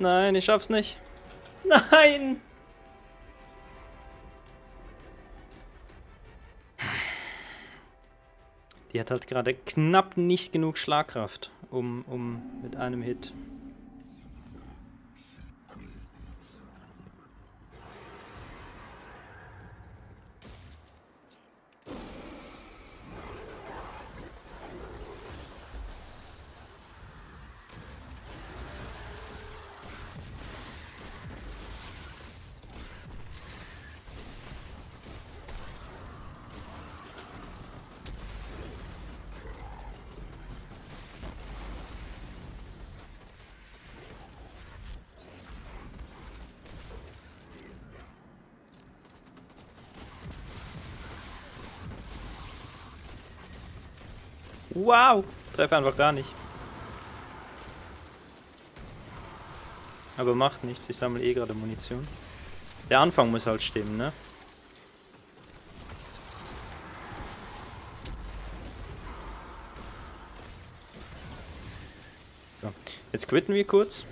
Nein, ich schaff's nicht. Nein! Die hat halt gerade knapp nicht genug Schlagkraft, um mit einem Hit. Wow! Treffe einfach gar nicht. Aber macht nichts, ich sammle eh gerade Munition. Der Anfang muss halt stimmen, ne? So. Jetzt quitten wir kurz.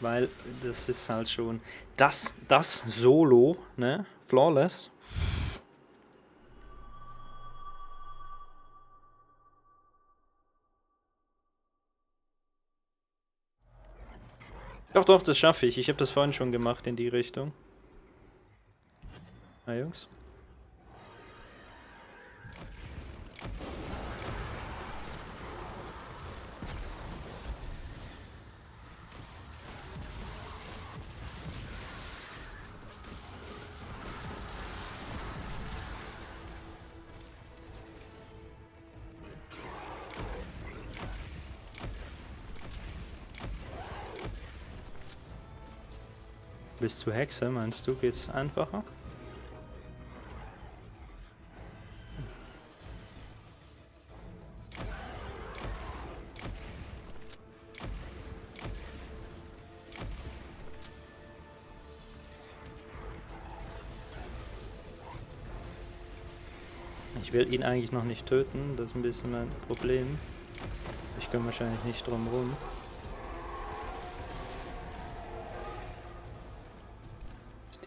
Weil das ist halt schon das Solo, ne? Flawless. Doch, doch, das schaffe ich. Ich habe das vorhin schon gemacht in die Richtung. Na, Jungs. Bis zu Hexe, meinst du, geht's einfacher? Ich will ihn eigentlich noch nicht töten, das ist ein bisschen mein Problem. Ich komme wahrscheinlich nicht drum rum.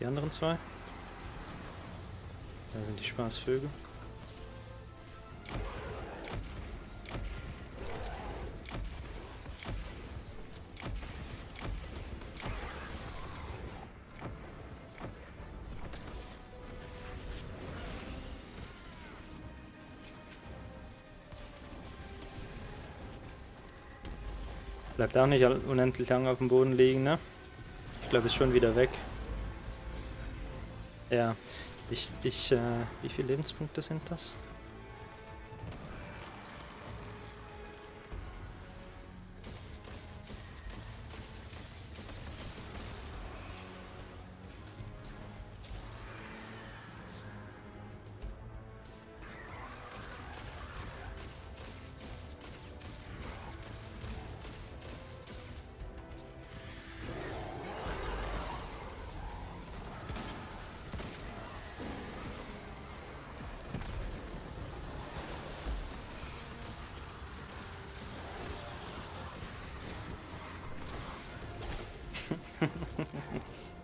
Die anderen zwei. Da sind die Spaßvögel. Bleibt auch nicht unendlich lang auf dem Boden liegen, ne? Ich glaube, ist schon wieder weg. Ja, wie viele Lebenspunkte sind das?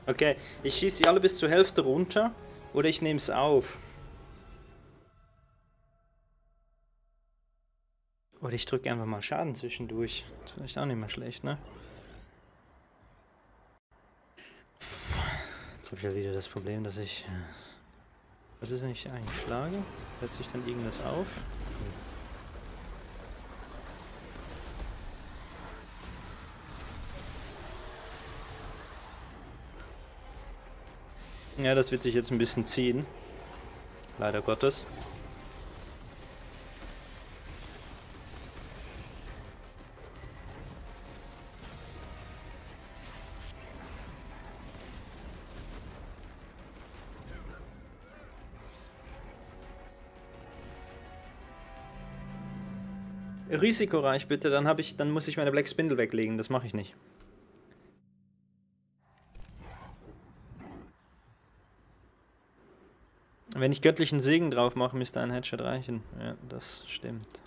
Okay, ich schieße die alle bis zur Hälfte runter oder ich nehme es auf. Oder ich drücke einfach mal Schaden zwischendurch. Das ist vielleicht auch nicht mehr schlecht, ne? Jetzt habe ich ja wieder das Problem, dass ich... Was ist, wenn ich einschlage? Setze ich dann irgendwas auf? Ja, das wird sich jetzt ein bisschen ziehen. Leider Gottes. Risikoreich bitte, dann muss ich meine Black Spindle weglegen, das mache ich nicht. Wenn ich göttlichen Segen drauf mache, müsste ein Headshot reichen. Ja, das stimmt.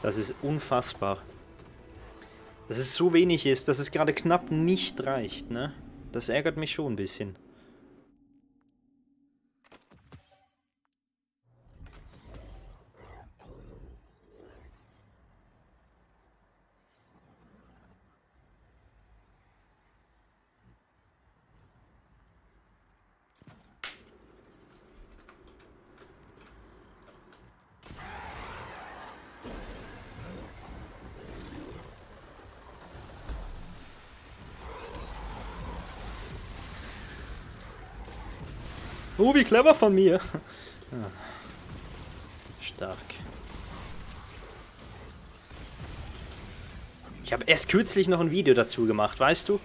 Das ist unfassbar. Dass es so wenig ist, dass es gerade knapp nicht reicht, ne? Das ärgert mich schon ein bisschen. Oh, wie clever von mir! Stark. Ich habe erst kürzlich noch ein Video dazu gemacht, weißt du?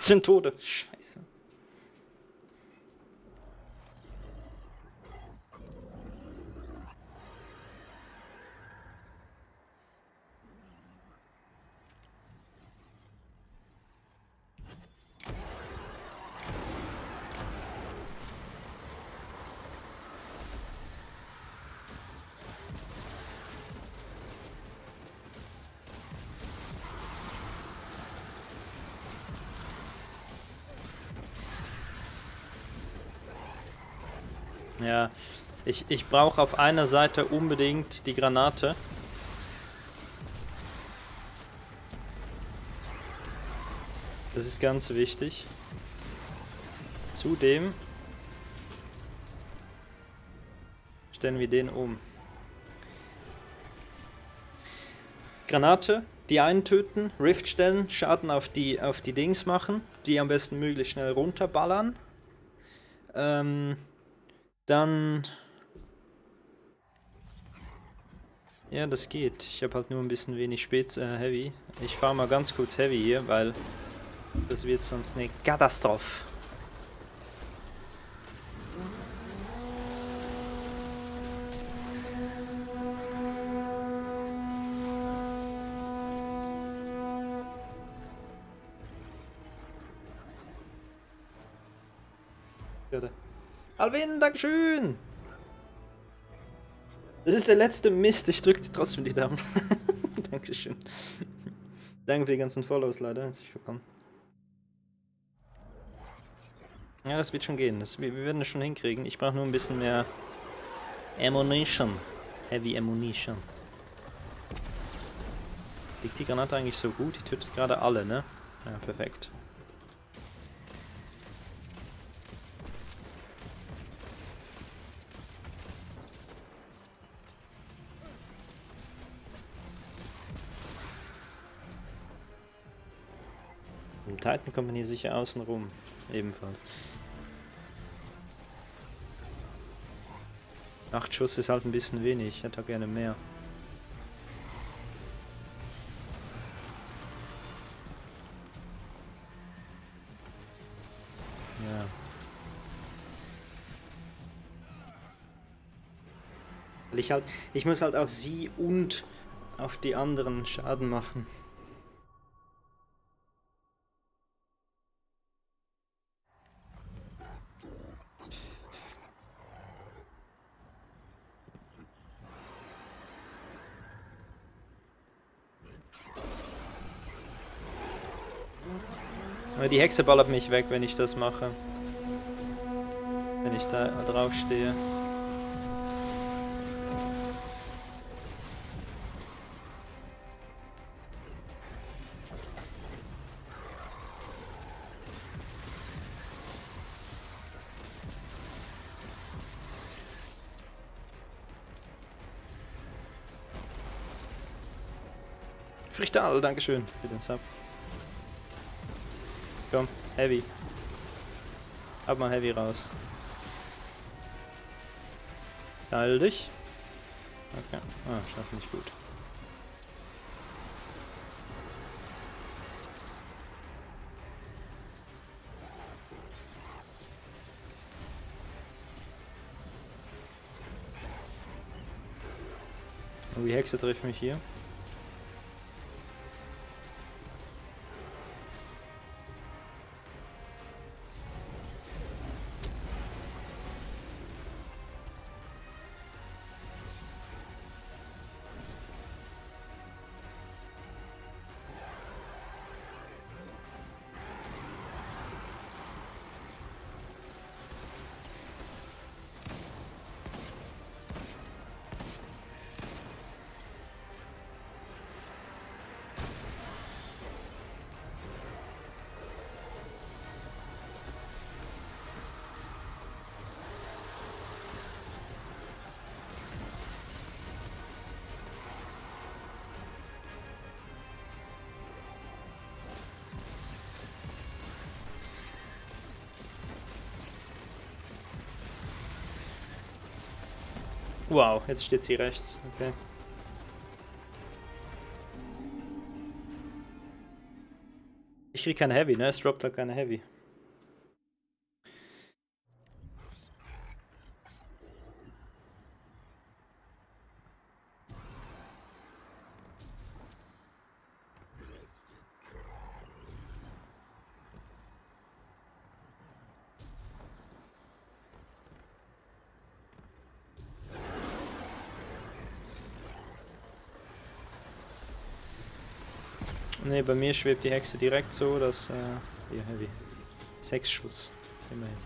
Sind Tote. Scheiße. Ja, ich brauche auf einer Seite unbedingt die Granate. Das ist ganz wichtig. Zudem stellen wir den um. Granate, die einen töten, Rift stellen, Schaden auf die Dings machen, die am besten möglichst schnell runterballern. Dann... Ja, das geht. Ich habe halt nur ein bisschen wenig Heavy. Ich fahre mal ganz kurz Heavy hier, weil das wird sonst eine Katastrophe. Alvin, Dankeschön! Das ist der letzte Mist, ich drücke trotzdem die Daumen. Dankeschön. Danke für die ganzen Follows, leider. Herzlich willkommen. Ja, das wird schon gehen. Wir werden das schon hinkriegen. Ich brauche nur ein bisschen mehr Ammunition. Heavy Ammunition. Liegt die Granate eigentlich so gut? Die tötet gerade alle, ne? Ja, perfekt. Titan kommt man hier sicher außen rum, ebenfalls. 8 Schuss ist halt ein bisschen wenig, ich hätte auch gerne mehr. Ja. Weil ich muss halt auf sie und auf die anderen Schaden machen. Die Hexe ballert mich weg, wenn ich das mache. Wenn ich da drauf stehe. Frichtal, Dankeschön für den Sub. Komm, Heavy. Hab mal Heavy raus. Teil dich. Okay. Ah, schaff's nicht gut. Und die Hexe trifft mich hier. Wow, jetzt steht sie rechts. Okay. Ich krieg keine Heavy, ne? Es droppt halt keine Heavy. Ne, bei mir schwebt die Hexe direkt so, dass... hier, Heavy. 6 Schuss, immerhin.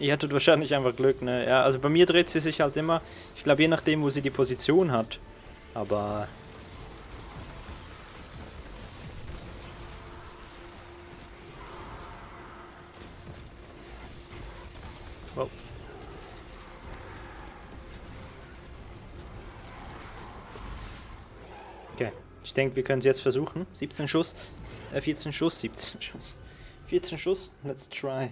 Ihr hattet wahrscheinlich einfach Glück, ne? Ja, also bei mir dreht sie sich halt immer, ich glaube je nachdem, wo sie die Position hat. Aber... Wow. Okay, ich denke, wir können es jetzt versuchen. 17 Schuss, 14 Schuss, 17 Schuss. 14 Schuss, let's try.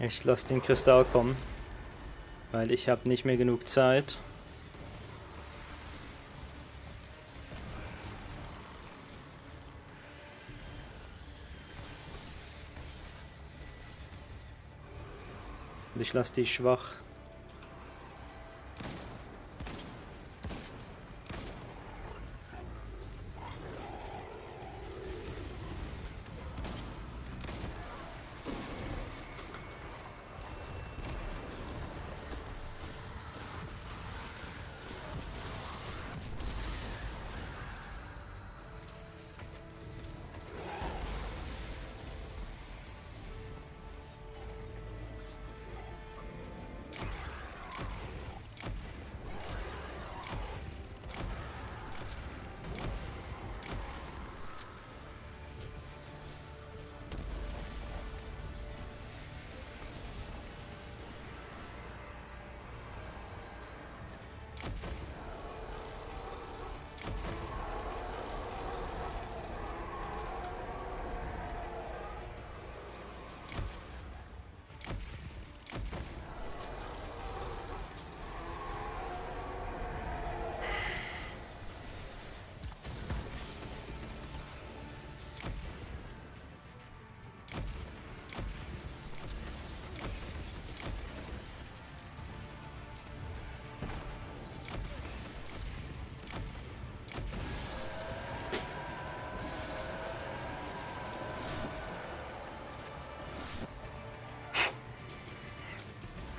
Ich lasse den Kristall kommen, weil ich habe nicht mehr genug Zeit. Und ich lasse die schwach.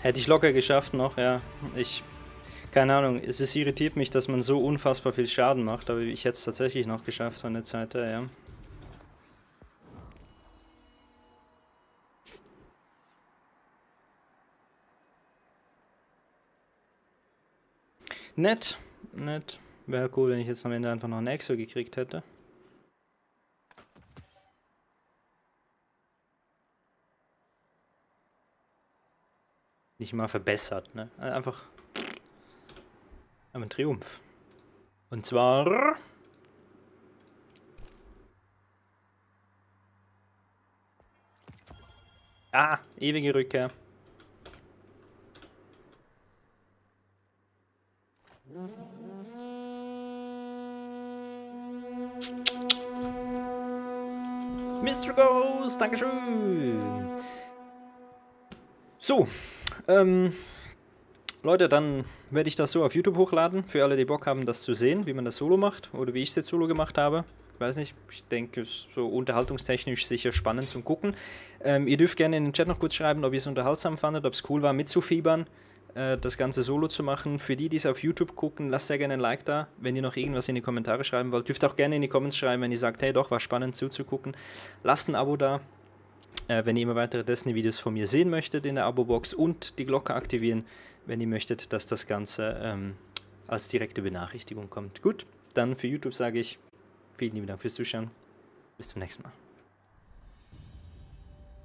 Hätte ich locker geschafft noch, ja. Keine Ahnung, es irritiert mich, dass man so unfassbar viel Schaden macht, aber ich hätte es tatsächlich noch geschafft von der Zeit her, ja. Nett, nett. Wäre cool, wenn ich jetzt am Ende einfach noch einen Exo gekriegt hätte. Nicht mal verbessert, ne? Einfach ein Triumph. Und zwar... Ah, ewige Rückkehr. Mr. Ghost, Dankeschön. So. Leute, dann werde ich das so auf YouTube hochladen, für alle, die Bock haben, das zu sehen, wie man das Solo macht oder wie ich es jetzt Solo gemacht habe. Ich weiß nicht, ich denke, es ist so unterhaltungstechnisch sicher spannend zum Gucken. Ihr dürft gerne in den Chat noch kurz schreiben, ob ihr es unterhaltsam fandet, ob es cool war mitzufiebern, das Ganze Solo zu machen. Für die, die es auf YouTube gucken, lasst sehr gerne ein Like da. Wenn ihr noch irgendwas in die Kommentare schreiben wollt, dürft auch gerne in die Comments schreiben, wenn ihr sagt, hey doch, war spannend zuzugucken. Lasst ein Abo da. Wenn ihr immer weitere Destiny-Videos von mir sehen möchtet, in der Abo-Box und die Glocke aktivieren, wenn ihr möchtet, dass das Ganze als direkte Benachrichtigung kommt. Gut, dann für YouTube sage ich vielen lieben Dank fürs Zuschauen. Bis zum nächsten Mal.